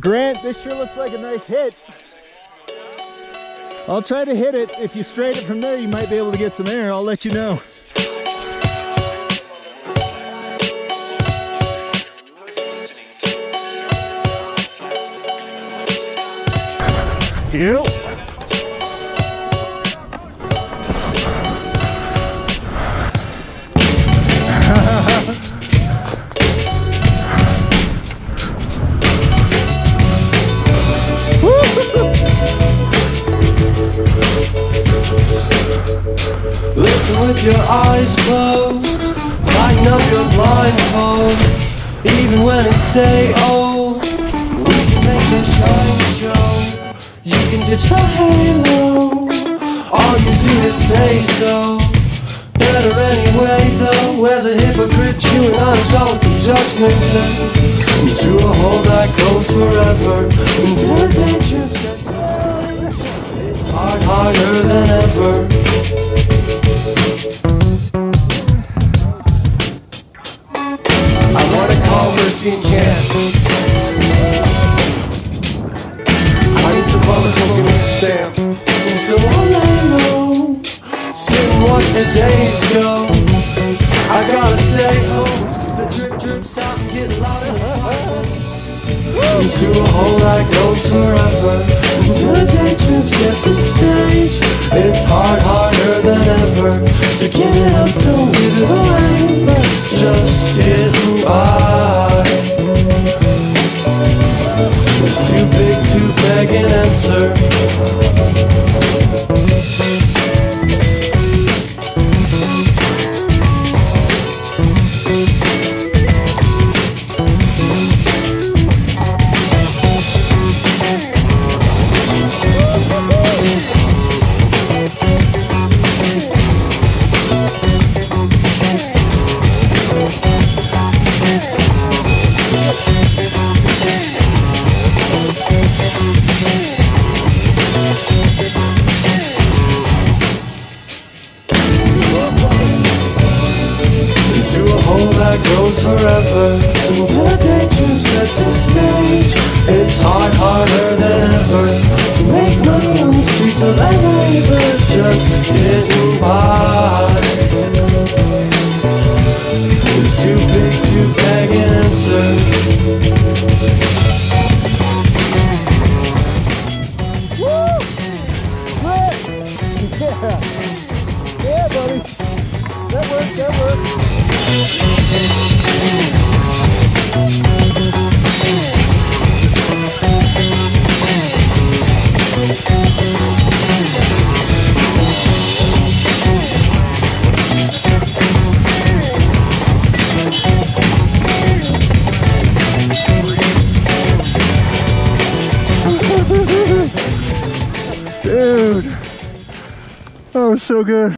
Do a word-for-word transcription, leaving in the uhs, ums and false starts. Grant, this sure looks like a nice hit. I'll try to hit it. If you straight it from there, you might be able to get some air. I'll let you know. Yep. Listen with your eyes closed, tighten up your blindfold. Even when it's day old, we can make this shine show. You can ditch the halo, all you do is say so. Better anyway though, as a hypocrite, you and I start the judgment into a hole that goes forever, until a day trip sets a stage. It's hard, harder than ever. Mercy and care. I need some brothers who give us a stamp, and so I'll lay low, sit and watch the days go. I gotta stay home, cause the drip drips out and get louder. Into a hole that goes forever, until the day trip sets a stage. It's hard, harder than ever, so give it up, don't give it away, but just sit and by. It's too big to beg an answer. Goes forever, until a day trip sets a stage. It's hard, harder than ever, to make money on the streets of L A, but just getting by is too big to beg an answer. Woo! Good! Yeah! Yeah, buddy! That worked, that worked! Dude, that was so good.